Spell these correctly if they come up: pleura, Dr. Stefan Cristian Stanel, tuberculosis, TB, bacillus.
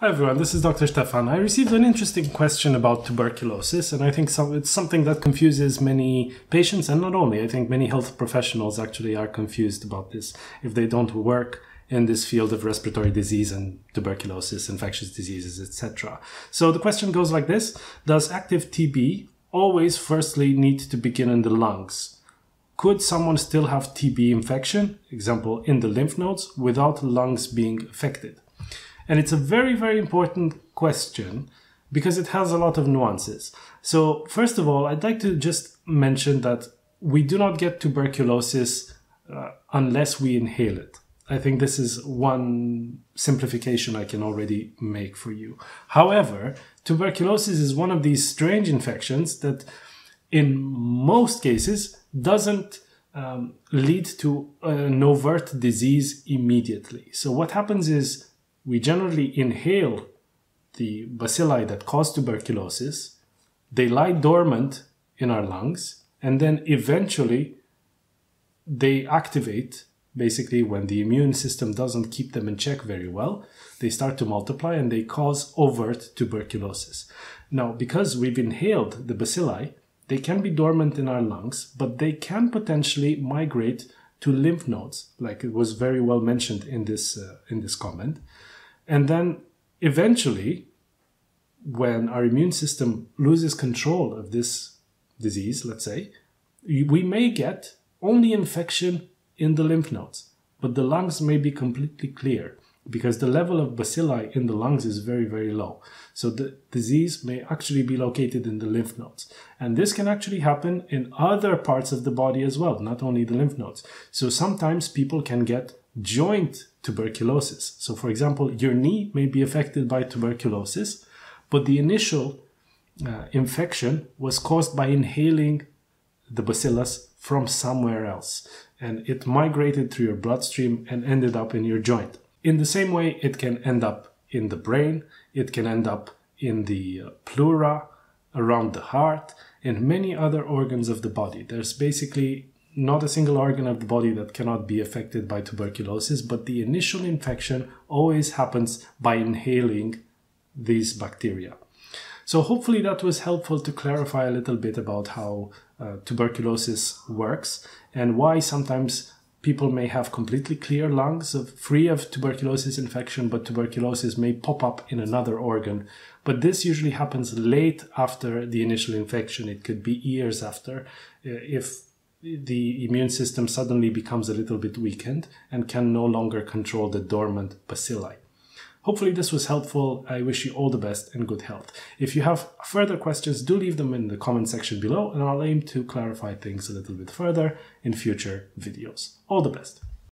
Hi everyone, this is Dr. Stefan. I received an interesting question about tuberculosis, and I think it's something that confuses many patients, and not only, I think many health professionals actually are confused about this if they don't work in this field of respiratory disease and tuberculosis, infectious diseases, etc. So the question goes like this: does active TB always firstly need to begin in the lungs? Could someone still have TB infection, example in the lymph nodes, without lungs being affected? And it's a very, very important question because it has a lot of nuances. So first of all, I'd like to just mention that we do not get tuberculosis unless we inhale it. I think this is one simplification I can already make for you. However, tuberculosis is one of these strange infections that in most cases doesn't lead to an overt disease immediately. So what happens is, we generally inhale the bacilli that cause tuberculosis, they lie dormant in our lungs, and then eventually they activate, basically when the immune system doesn't keep them in check very well, they start to multiply and they cause overt tuberculosis. Now, because we've inhaled the bacilli, they can be dormant in our lungs, but they can potentially migrate to lymph nodes, like it was very well mentioned in this comment. And then eventually, when our immune system loses control of this disease, let's say, we may get only infection in the lymph nodes, but the lungs may be completely clear because the level of bacilli in the lungs is very, very low. So the disease may actually be located in the lymph nodes. And this can actually happen in other parts of the body as well, not only the lymph nodes. So sometimes people can get joint tuberculosis. So for example, your knee may be affected by tuberculosis, but the initial infection was caused by inhaling the bacillus from somewhere else, and it migrated through your bloodstream and ended up in your joint. In the same way, it can end up in the brain, it can end up in the pleura, around the heart, and many other organs of the body. There's basically not a single organ of the body that cannot be affected by tuberculosis, but the initial infection always happens by inhaling these bacteria. So hopefully that was helpful to clarify a little bit about how tuberculosis works and why sometimes people may have completely clear lungs free of tuberculosis infection, but tuberculosis may pop up in another organ. But this usually happens late after the initial infection. It could be years after, if the immune system suddenly becomes a little bit weakened and can no longer control the dormant bacilli. Hopefully this was helpful. I wish you all the best and good health. If you have further questions, do leave them in the comment section below, and I'll aim to clarify things a little bit further in future videos. All the best.